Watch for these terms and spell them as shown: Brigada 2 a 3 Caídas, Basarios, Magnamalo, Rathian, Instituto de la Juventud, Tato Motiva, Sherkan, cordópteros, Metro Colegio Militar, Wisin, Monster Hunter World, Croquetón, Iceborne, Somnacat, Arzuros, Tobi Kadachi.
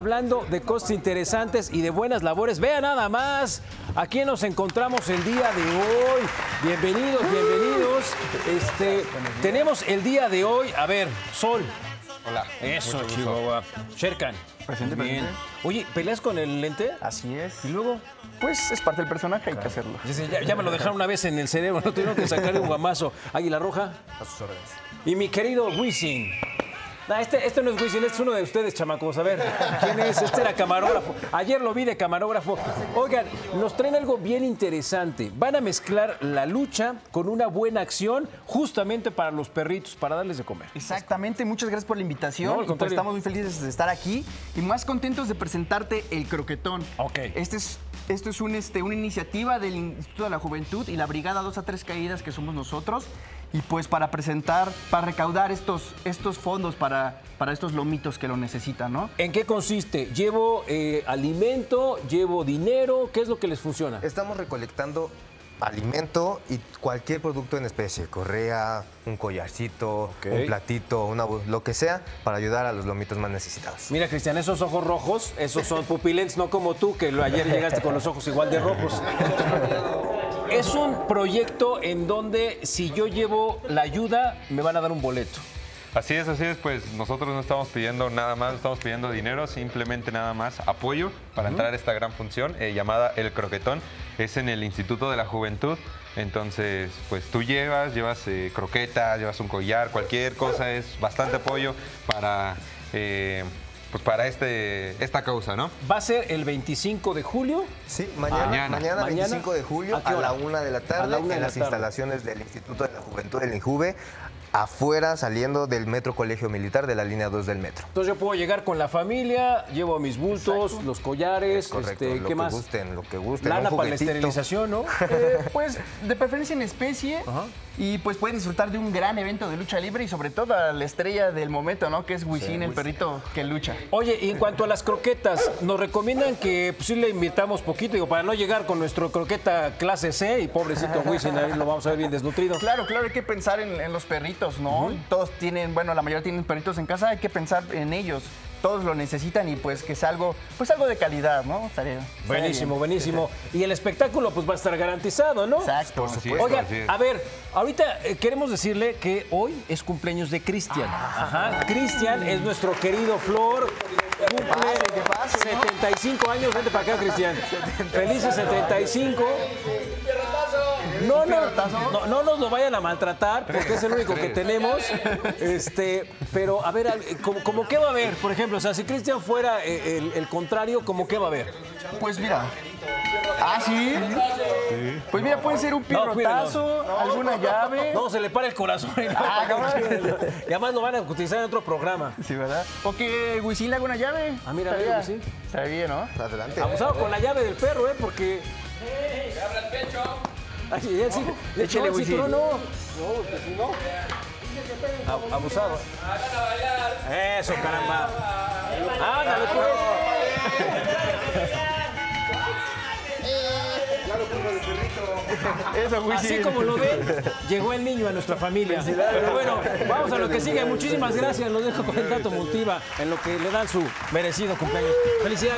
Hablando de cosas interesantes y de buenas labores, vea nada más a quién nos encontramos el día de hoy. Bienvenidos, bienvenidos. Tenemos el día de hoy, a ver, Sol. Hola. Eso, Chihuahua. Sherkan. Presente, bien. Oye, ¿peleas con el lente? Así es. ¿Y luego? Pues es parte del personaje, hay que hacerlo. Ya me lo dejaron una vez en el cerebro, no tuvieron que sacarle un guamazo. Águila Roja. A sus órdenes. Y mi querido Wisin. Nah, este no es Wisin, este es uno de ustedes, chamacos. A ver, ¿quién es? Este era camarógrafo. Ayer lo vi de camarógrafo. Oigan, nos traen algo bien interesante. Van a mezclar la lucha con una buena acción justamente para los perritos, para darles de comer. Exactamente, muchas gracias por la invitación. No, pues estamos muy felices de estar aquí y más contentos de presentarte el Croquetón. Ok. Esto es una iniciativa del Instituto de la Juventud y la Brigada 2 a 3 Caídas, que somos nosotros. Y pues para recaudar estos fondos para estos lomitos que lo necesitan, ¿no? ¿En qué consiste? ¿Llevo alimento? ¿Llevo dinero? ¿Qué es lo que les funciona? Estamos recolectando alimento y cualquier producto en especie. Correa, un collarcito, un platito, lo que sea, para ayudar a los lomitos más necesitados. Mira, Cristian, esos ojos rojos, esos son pupilentes, no como tú, que ayer llegaste con los ojos igual de rojos. Es un proyecto en donde si yo llevo la ayuda, me van a dar un boleto. Así es, pues nosotros no estamos pidiendo nada más, no estamos pidiendo dinero, simplemente nada más apoyo para entrar a esta gran función llamada El Croquetón. Es en el Instituto de la Juventud, entonces pues tú llevas croquetas, llevas un collar, cualquier cosa, es bastante apoyo para... Pues para esta causa, ¿no? ¿Va a ser el 25 de julio? Sí, mañana 25 de julio a la 1 de la tarde en las instalaciones del Instituto de la Juventud del INJUVE, afuera saliendo del Metro Colegio Militar de la línea 2 del metro. Entonces yo puedo llegar con la familia, llevo mis bultos, los collares, correcto, ¿qué más? Lo que gusten. Lana para la esterilización, ¿no? Pues de preferencia en especie. Ajá. Y pues pueden disfrutar de un gran evento de lucha libre y sobre todo a la estrella del momento, ¿no? Que es Wisin, el perrito que lucha. Oye, y en cuanto a las croquetas, nos recomiendan que sí le invitamos poquito, digo, para no llegar con nuestro croqueta clase C y pobrecito Wisin, ahí lo vamos a ver bien desnutrido. Claro, claro, hay que pensar en los perritos, ¿no? Todos tienen, bueno, la mayoría tienen perritos en casa, hay que pensar en ellos. Todos lo necesitan y pues que sea algo, pues algo de calidad, ¿no? Buenísimo. Y el espectáculo pues va a estar garantizado, ¿no? Exacto. Por supuesto. Oigan, a ver, ahorita queremos decirle que hoy es cumpleaños de Cristian. Ajá. Cristian es nuestro querido Flor. Cumple 75 años. Vente para acá, Cristian. Felices 75. No nos lo vayan a maltratar porque es el único que tenemos. Pero a ver, ¿cómo qué va a haber? Por ejemplo, o sea, si Cristian fuera el contrario, ¿cómo qué va a haber? Pues mira. ¿Ah, sí? Sí. Pues mira, puede ser un pierrotazo, alguna llave. No, se le para el corazón. Y además lo van a utilizar en otro programa. Sí, ¿verdad? O que Wisin le haga una llave. Ah, mira, Wisin. Está bien, ¿no? Adelante. Abusado con la llave del perro, porque... ¡Se abre el pecho! Échale, Wisin. No, que si no... Abusado. Eso, caramba. Ándale, pues. Eso, así como lo ven, llegó el niño a nuestra familia. Pero bueno, vamos a lo que sigue. Muchísimas gracias. Los dejo con el Tato Motiva en lo que le dan su merecido cumpleaños. Felicidades.